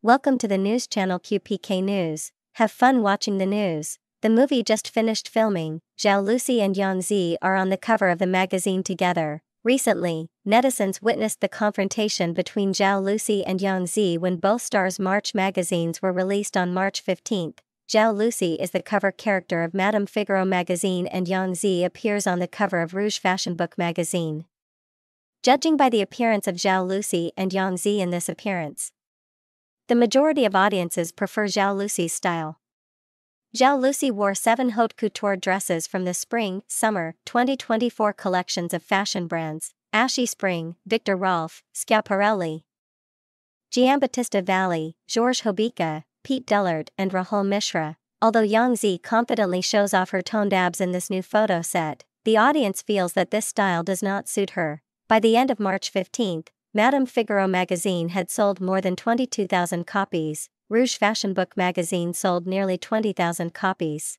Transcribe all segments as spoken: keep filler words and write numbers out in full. Welcome to the news channel Q P K News. Have fun watching the news. The movie just finished filming. Zhao Lusi and Yang Zi are on the cover of the magazine together. Recently, netizens witnessed the confrontation between Zhao Lusi and Yang Zi when both stars' March magazines were released on March fifteenth. Zhao Lusi is the cover character of Madame Figaro magazine and Yang Zi appears on the cover of Rouge Fashion Book magazine. Judging by the appearance of Zhao Lusi and Yang Zi in this appearance, the majority of audiences prefer Zhao Lusi's style. Zhao Lusi wore seven haute couture dresses from the spring, summer, twenty twenty-four collections of fashion brands, Ashy Spring, Victor Rolfe, Schiaparelli, Giambattista Valli, Georges Hobica, Pete Dillard and Rahul Mishra. Although Yang Zi confidently shows off her toned abs in this new photo set, the audience feels that this style does not suit her. By the end of March fifteenth, Madame Figaro magazine had sold more than twenty-two thousand copies, Rouge Fashion Book magazine sold nearly twenty thousand copies.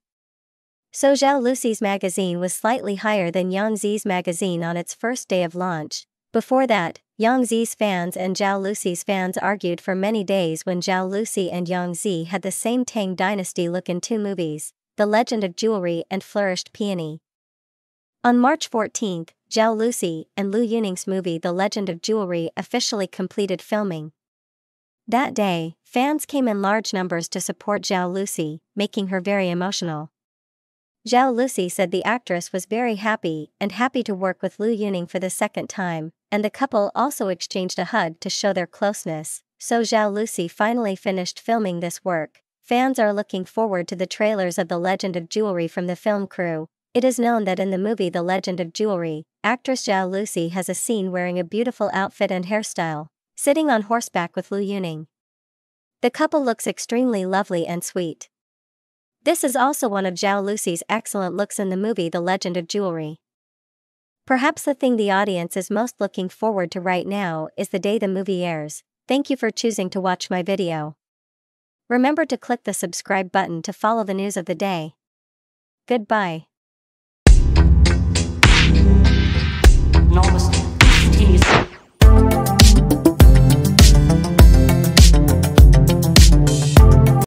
So Zhao Lusi's magazine was slightly higher than Yang Zi's magazine on its first day of launch. Before that, Yang Zi's fans and Zhao Lusi's fans argued for many days when Zhao Lusi and Yang Zi had the same Tang Dynasty look in two movies, The Legend of Jewelry and Flourished Peony. On March fourteenth, Zhao Lusi and Liu Yuning's movie The Legend of Jewelry officially completed filming. That day, fans came in large numbers to support Zhao Lusi, making her very emotional. Zhao Lusi said the actress was very happy and happy to work with Liu Yuning for the second time, and the couple also exchanged a hug to show their closeness. So Zhao Lusi finally finished filming this work. Fans are looking forward to the trailers of The Legend of Jewelry from the film crew. It is known that in the movie The Legend of Jewelry, actress Zhao Lusi has a scene wearing a beautiful outfit and hairstyle, sitting on horseback with Liu Yuning. The couple looks extremely lovely and sweet. This is also one of Zhao Lusi's excellent looks in the movie The Legend of Jewelry. Perhaps the thing the audience is most looking forward to right now is the day the movie airs. Thank you for choosing to watch my video. Remember to click the subscribe button to follow the news of the day. Goodbye.